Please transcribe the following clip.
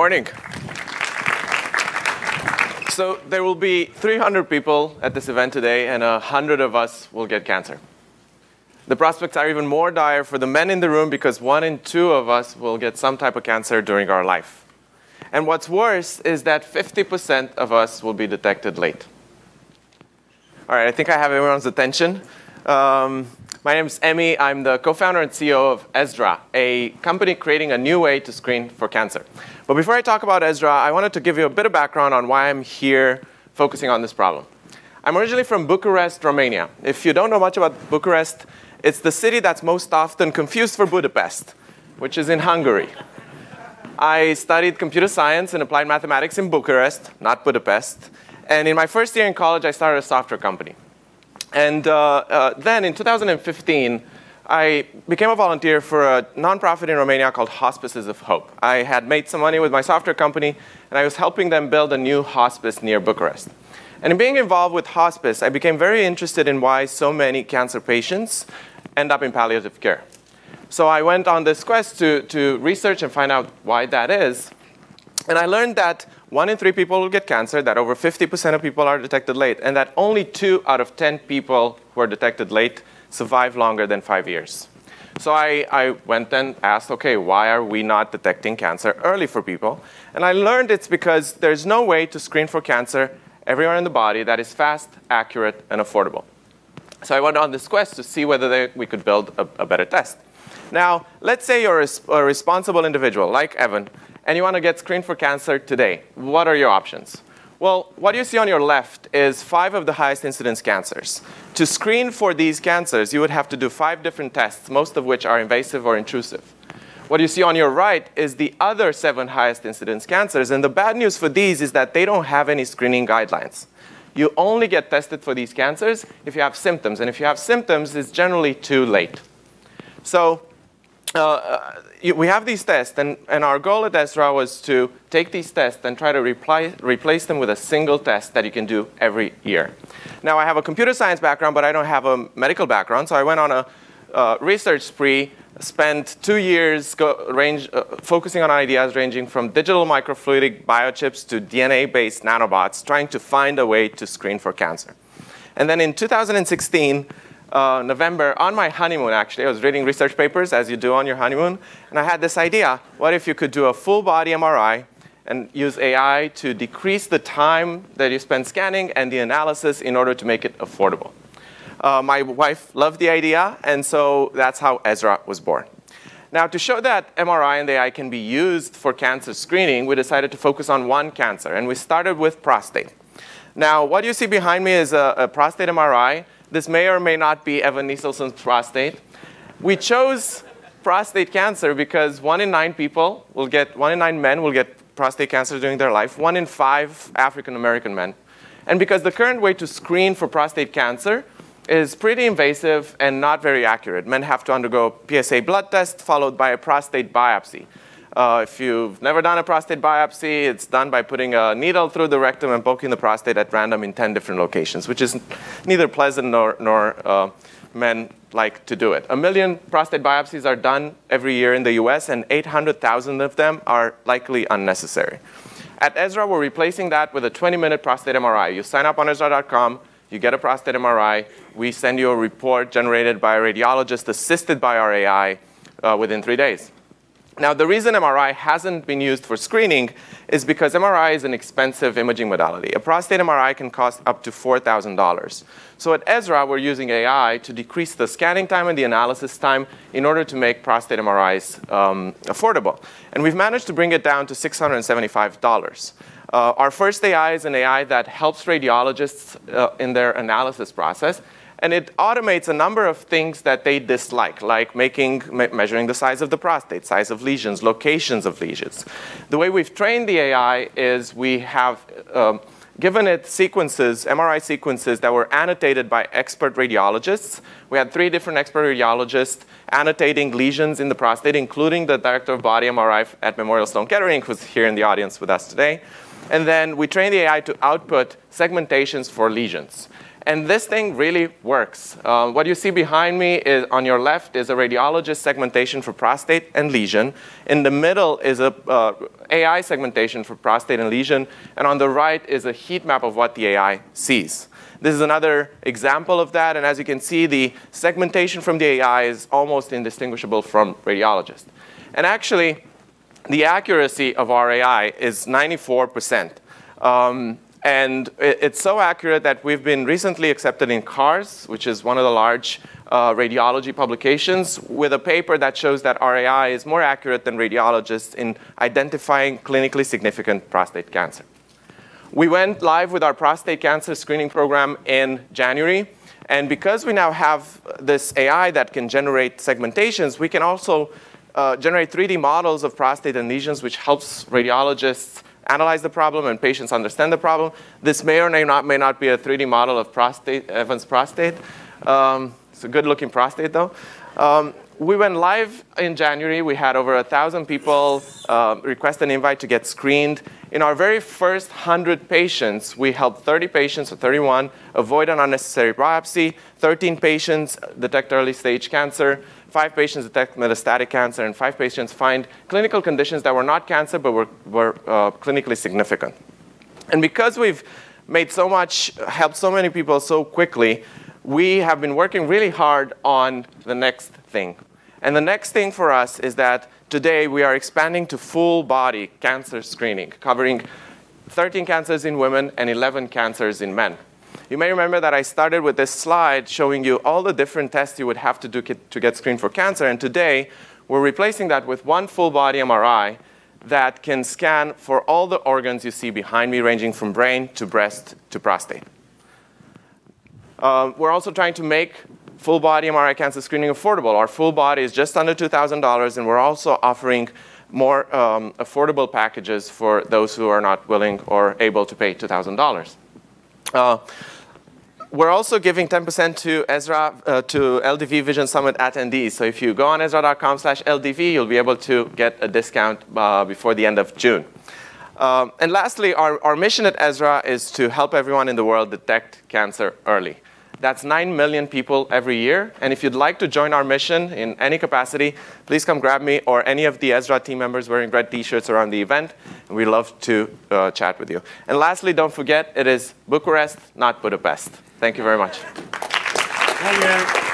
morning. So there will be 300 people at this event today, and 100 of us will get cancer. The prospects are even more dire for the men in the room, because 1 in 2 of us will get some type of cancer during our life. And what's worse is that 50% of us will be detected late. All right, I think I have everyone's attention. My name is Emmy. I'm the co-founder and CEO of Ezra, a company creating a new way to screen for cancer. But before I talk about Ezra, I wanted to give you a bit of background on why I'm here focusing on this problem. I'm originally from Bucharest, Romania. If you don't know much about Bucharest, it's the city that's most often confused for Budapest, which is in Hungary. I studied computer science and applied mathematics in Bucharest, not Budapest. And in my first year in college, I started a software company. And then in 2015, I became a volunteer for a nonprofit in Romania called Hospices of Hope. I had made some money with my software company, and I was helping them build a new hospice near Bucharest. And in being involved with hospice, I became very interested in why so many cancer patients end up in palliative care. So I went on this quest to research and find out why that is. And I learned that 1 in 3 people will get cancer, that over 50% of people are detected late, and that only 2 out of 10 people who are detected late survive longer than 5 years. So I went and asked, okay, why are we not detecting cancer early for people? And I learned it's because there's no way to screen for cancer everywhere in the body that is fast, accurate, and affordable. So I went on this quest to see whether we could build a better test. Now, let's say you're a responsible individual, like Evan, and you want to get screened for cancer today. What are your options? Well, what you see on your left is 5 of the highest incidence cancers. To screen for these cancers, you would have to do 5 different tests, most of which are invasive or intrusive. What you see on your right is the other 7 highest incidence cancers, and the bad news for these is that they don't have any screening guidelines. You only get tested for these cancers if you have symptoms, and if you have symptoms, it's generally too late. So we have these tests, and our goal at Ezra was to take these tests and try to replace them with a single test that you can do every year. Now, I have a computer science background, but I don't have a medical background, so I went on a research spree, spent 2 years focusing on ideas ranging from digital microfluidic biochips to DNA-based nanobots, trying to find a way to screen for cancer. And then in 2016, November, on my honeymoon, actually, I was reading research papers, as you do on your honeymoon, and I had this idea. What if you could do a full-body MRI and use AI to decrease the time that you spend scanning and the analysis in order to make it affordable? My wife loved the idea, and so that's how Ezra was born. Now, to show that MRI and AI can be used for cancer screening, we decided to focus on one cancer, and we started with prostate. Now, what you see behind me is a prostate MRI. This may or may not be Evan Nieselson's prostate. We chose prostate cancer because 1 in 9 people will get, 1 in 9 men will get prostate cancer during their life, 1 in 5 African-American men. And because the current way to screen for prostate cancer is pretty invasive and not very accurate. Men have to undergo a PSA blood test followed by a prostate biopsy. If you've never done a prostate biopsy, it's done by putting a needle through the rectum and poking the prostate at random in 10 different locations, which is neither pleasant nor men like to do it. 1 million prostate biopsies are done every year in the US, and 800,000 of them are likely unnecessary. At Ezra, we're replacing that with a 20-minute prostate MRI. You sign up on Ezra.com, you get a prostate MRI, we send you a report generated by a radiologist assisted by our AI within 3 days. Now, the reason MRI hasn't been used for screening is because MRI is an expensive imaging modality. A prostate MRI can cost up to $4,000. So at Ezra, we're using AI to decrease the scanning time and the analysis time in order to make prostate MRIs affordable. And we've managed to bring it down to $675. Our first AI is an AI that helps radiologists in their analysis process. And it automates a number of things that they dislike, like measuring the size of the prostate, size of lesions, locations of lesions. The way we've trained the AI is we have given it sequences, MRI sequences, that were annotated by expert radiologists. We had 3 different expert radiologists annotating lesions in the prostate, including the director of body MRI at Memorial Sloan Kettering, who's here in the audience with us today. And then we trained the AI to output segmentations for lesions. And this thing really works. What you see behind me is, on your left is a radiologist segmentation for prostate and lesion. In the middle is a AI segmentation for prostate and lesion. And on the right is a heat map of what the AI sees. This is another example of that. And as you can see, the segmentation from the AI is almost indistinguishable from radiologist. And actually, the accuracy of our AI is 94%. And it's so accurate that we've been recently accepted in CARS, which is one of the large radiology publications, with a paper that shows that AI is more accurate than radiologists in identifying clinically significant prostate cancer. We went live with our prostate cancer screening program in January. And because we now have this AI that can generate segmentations, we can also generate 3D models of prostate and lesions, which helps radiologists analyze the problem and patients understand the problem. This may or may not be a 3D model of prostate, Evan's prostate. It's a good-looking prostate, though. We went live in January. We had over 1,000 people request an invite to get screened. In our very first 100 patients, we helped 30 patients, or 31, avoid an unnecessary biopsy, 13 patients detect early-stage cancer, 5 patients detect metastatic cancer, and 5 patients find clinical conditions that were not cancer but were clinically significant. And because we've made so much, helped so many people so quickly, we have been working really hard on the next thing. And the next thing for us is that today we are expanding to full-body cancer screening, covering 13 cancers in women and 11 cancers in men. You may remember that I started with this slide showing you all the different tests you would have to do to get screened for cancer. And today, we're replacing that with one full-body MRI that can scan for all the organs you see behind me, ranging from brain to breast to prostate. We're also trying to make full-body MRI cancer screening affordable. Our full body is just under $2,000, and we're also offering more affordable packages for those who are not willing or able to pay $2,000. We're also giving 10% to Ezra, to LDV Vision Summit attendees. So if you go on Ezra.com/LDV, you'll be able to get a discount before the end of June. And lastly, our mission at Ezra is to help everyone in the world detect cancer early. That's 9 million people every year. And if you'd like to join our mission in any capacity, please come grab me or any of the Ezra team members wearing red T-shirts around the event. And we'd love to chat with you. And lastly, don't forget, it is Bucharest, not Budapest. Thank you very much. Thank you.